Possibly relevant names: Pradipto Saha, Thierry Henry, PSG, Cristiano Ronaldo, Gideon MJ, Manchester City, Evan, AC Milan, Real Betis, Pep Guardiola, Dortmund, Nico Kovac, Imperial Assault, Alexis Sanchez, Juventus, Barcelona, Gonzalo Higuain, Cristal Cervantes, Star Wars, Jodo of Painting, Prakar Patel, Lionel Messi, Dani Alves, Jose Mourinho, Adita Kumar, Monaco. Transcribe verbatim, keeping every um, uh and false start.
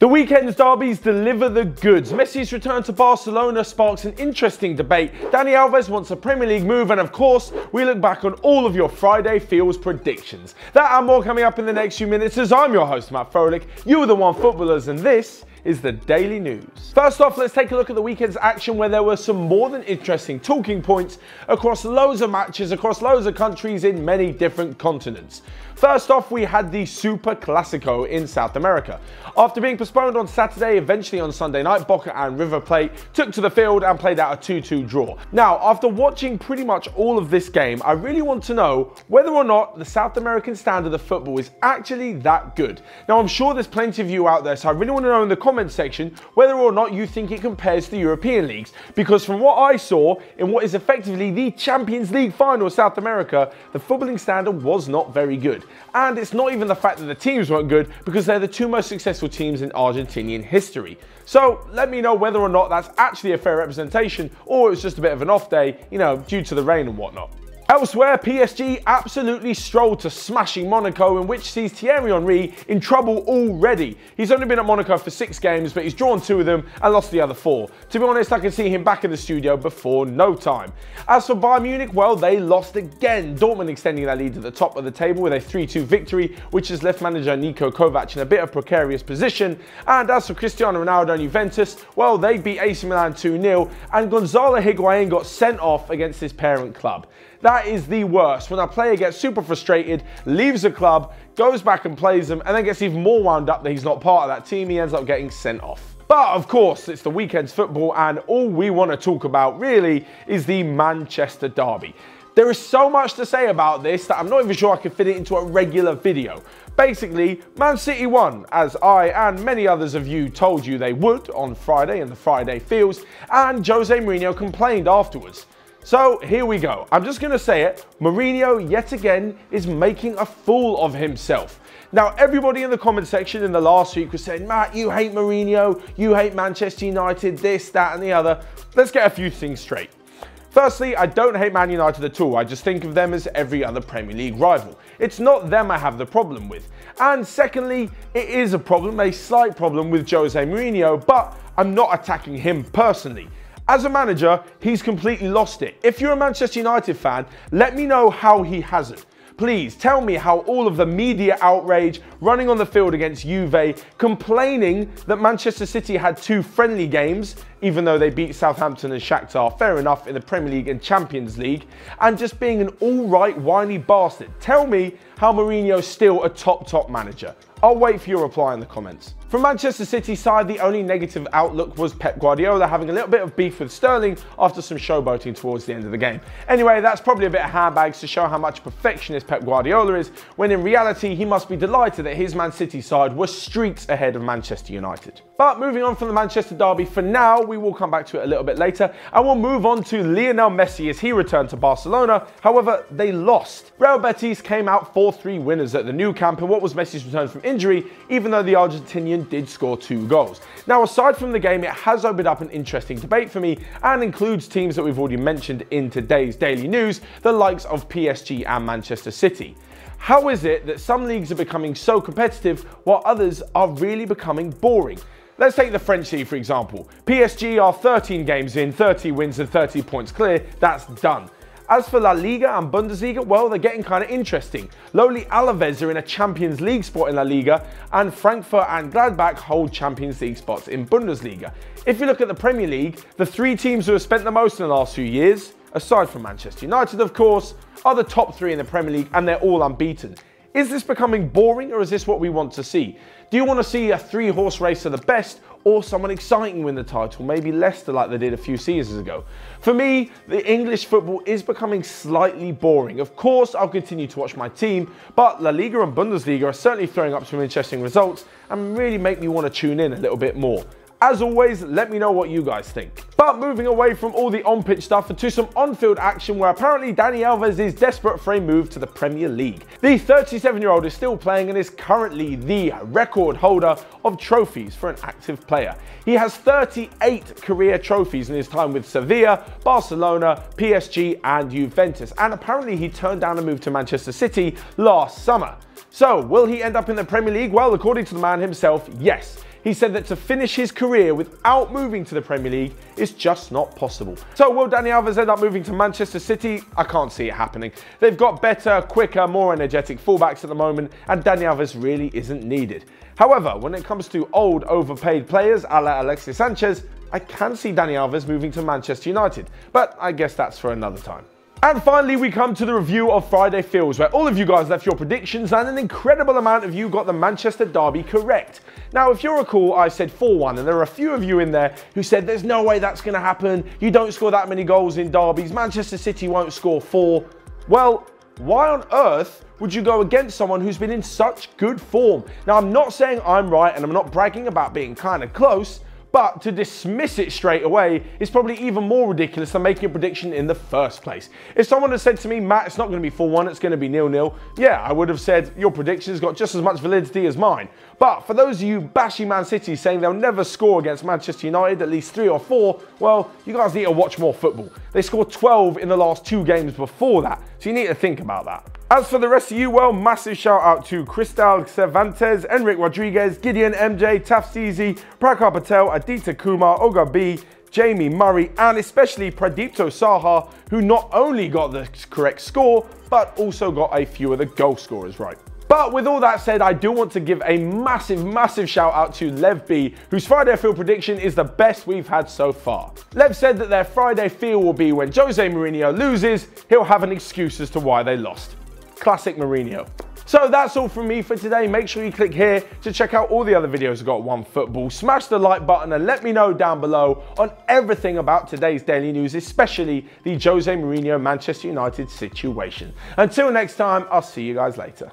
The weekend's derbies deliver the goods. Messi's return to Barcelona sparks an interesting debate. Dani Alves wants a Premier League move, and of course, we look back on all of your Friday feels predictions. That and more coming up in the next few minutes as I'm your host, Matt Froelich. You are the one footballers, and this is the Daily News. First off, let's take a look at the weekend's action, where there were some more than interesting talking points across loads of matches, across loads of countries in many different continents. First off, we had the Super Classico in South America. After being postponed on Saturday, eventually on Sunday night, Boca and River Plate took to the field and played out a two two draw. Now, after watching pretty much all of this game, I really want to know whether or not the South American standard of football is actually that good. Now, I'm sure there's plenty of you out there, so I really want to know in the comment section whether or not you think it compares to European leagues, because from what I saw in what is effectively the Champions League final of South America, the footballing standard was not very good. And it's not even the fact that the teams weren't good, because they're the two most successful teams in Argentinian history. So let me know whether or not that's actually a fair representation, or it was just a bit of an off day, you know, due to the rain and whatnot. Elsewhere, P S G absolutely strolled to smashing Monaco, in which sees Thierry Henry in trouble already. He's only been at Monaco for six games, but he's drawn two of them and lost the other four. To be honest, I can see him back in the studio before no time. As for Bayern Munich, well, they lost again. Dortmund extending their lead at the top of the table with a three two victory, which has left manager Nico Kovac in a bit of precarious position. And as for Cristiano Ronaldo and Juventus, well, they beat A C Milan two nil, and Gonzalo Higuain got sent off against his parent club. That is the worst, when a player gets super frustrated, leaves a club, goes back and plays them, and then gets even more wound up that he's not part of that team. He ends up getting sent off. But of course, it's the weekend's football, and all we want to talk about really is the Manchester derby. There is so much to say about this that I'm not even sure I can fit it into a regular video. Basically, Man City won, as I and many others of you told you they would on Friday in the Friday feels, and Jose Mourinho complained afterwards. So here we go. I'm just going to say it. Mourinho, yet again, is making a fool of himself. Now, everybody in the comment section in the last week was saying, Matt, you hate Mourinho, you hate Manchester United, this, that, and the other. Let's get a few things straight. Firstly, I don't hate Man United at all. I just think of them as every other Premier League rival. It's not them I have the problem with. And secondly, it is a problem, a slight problem with Jose Mourinho, but I'm not attacking him personally. As a manager, he's completely lost it. If you're a Manchester United fan, let me know how he hasn't. Please tell me how all of the media outrage, running on the field against Juve, complaining that Manchester City had two friendly games, even though they beat Southampton and Shakhtar, fair enough, in the Premier League and Champions League, and just being an all-right whiny bastard. Tell me how Mourinho's still a top, top manager. I'll wait for your reply in the comments. From Manchester City side, the only negative outlook was Pep Guardiola having a little bit of beef with Sterling after some showboating towards the end of the game. Anyway, that's probably a bit of handbags to show how much perfectionist Pep Guardiola is, when in reality he must be delighted that his Man City side were streets ahead of Manchester United. But moving on from the Manchester derby for now, we will come back to it a little bit later, and we'll move on to Lionel Messi as he returned to Barcelona. However, they lost. Real Betis came out four three winners at the Nou Camp in what was Messi's return from injury, even though the Argentinian did score two goals. Now, aside from the game, it has opened up an interesting debate for me, and includes teams that we've already mentioned in today's Daily News, the likes of P S G and Manchester City. How is it that some leagues are becoming so competitive while others are really becoming boring? Let's take the French league, for example. P S G are thirteen games in, thirty wins and thirty points clear. That's done. As for La Liga and Bundesliga, well, they're getting kind of interesting. Lowly Alaves are in a Champions League spot in La Liga, and Frankfurt and Gladbach hold Champions League spots in Bundesliga. If you look at the Premier League, the three teams who have spent the most in the last few years, aside from Manchester United, of course, are the top three in the Premier League, and they're all unbeaten. Is this becoming boring, or is this what we want to see? Do you want to see a three-horse race to the best, or someone exciting win the title, maybe Leicester like they did a few seasons ago? For me, the English football is becoming slightly boring. Of course, I'll continue to watch my team, but La Liga and Bundesliga are certainly throwing up some interesting results and really make me want to tune in a little bit more. As always, let me know what you guys think. But moving away from all the on-pitch stuff and to some on-field action, where apparently Dani Alves is desperate for a move to the Premier League. The thirty-seven-year-old is still playing and is currently the record holder of trophies for an active player. He has thirty-eight career trophies in his time with Sevilla, Barcelona, P S G and Juventus, and apparently he turned down a move to Manchester City last summer. So will he end up in the Premier League? Well, according to the man himself, yes. he said that to finish his career without moving to the Premier League is just not possible. So will Dani Alves end up moving to Manchester City? I can't see it happening. They've got better, quicker, more energetic fullbacks at the moment, and Dani Alves really isn't needed. However, when it comes to old, overpaid players a la Alexis Sanchez, I can see Dani Alves moving to Manchester United, but I guess that's for another time. And finally, we come to the review of Friday Feels, where all of you guys left your predictions and an incredible amount of you got the Manchester derby correct. Now, if you recall, I said four one, and there are a few of you in there who said there's no way that's going to happen. You don't score that many goals in derbies. Manchester City won't score four. Well, why on earth would you go against someone who's been in such good form? Now, I'm not saying I'm right, and I'm not bragging about being kind of close, but to dismiss it straight away is probably even more ridiculous than making a prediction in the first place. If someone had said to me, Matt, it's not going to be four one, it's going to be nil nil, yeah, I would have said your prediction's got just as much validity as mine. But for those of you bashing Man City saying they'll never score against Manchester United, at least three or four, well, you guys need to watch more football. They scored twelve in the last two games before that, so you need to think about that. As for the rest of you, well, massive shout out to Cristal Cervantes, Enric Rodriguez, Gideon M J, Tafsizi, Prakar Patel, Adita Kumar, Oga B, Jamie Murray, and especially Pradipto Saha, who not only got the correct score, but also got a few of the goal scorers right. But with all that said, I do want to give a massive, massive shout out to Lev B, whose Friday Feel prediction is the best we've had so far. Lev said that their Friday Feel will be when Jose Mourinho loses, he'll have an excuse as to why they lost. Classic Mourinho. So that's all from me for today. Make sure you click here to check out all the other videos I've got on OneFootball. Smash the like button and let me know down below on everything about today's daily news, especially the Jose Mourinho Manchester United situation. Until next time, I'll see you guys later.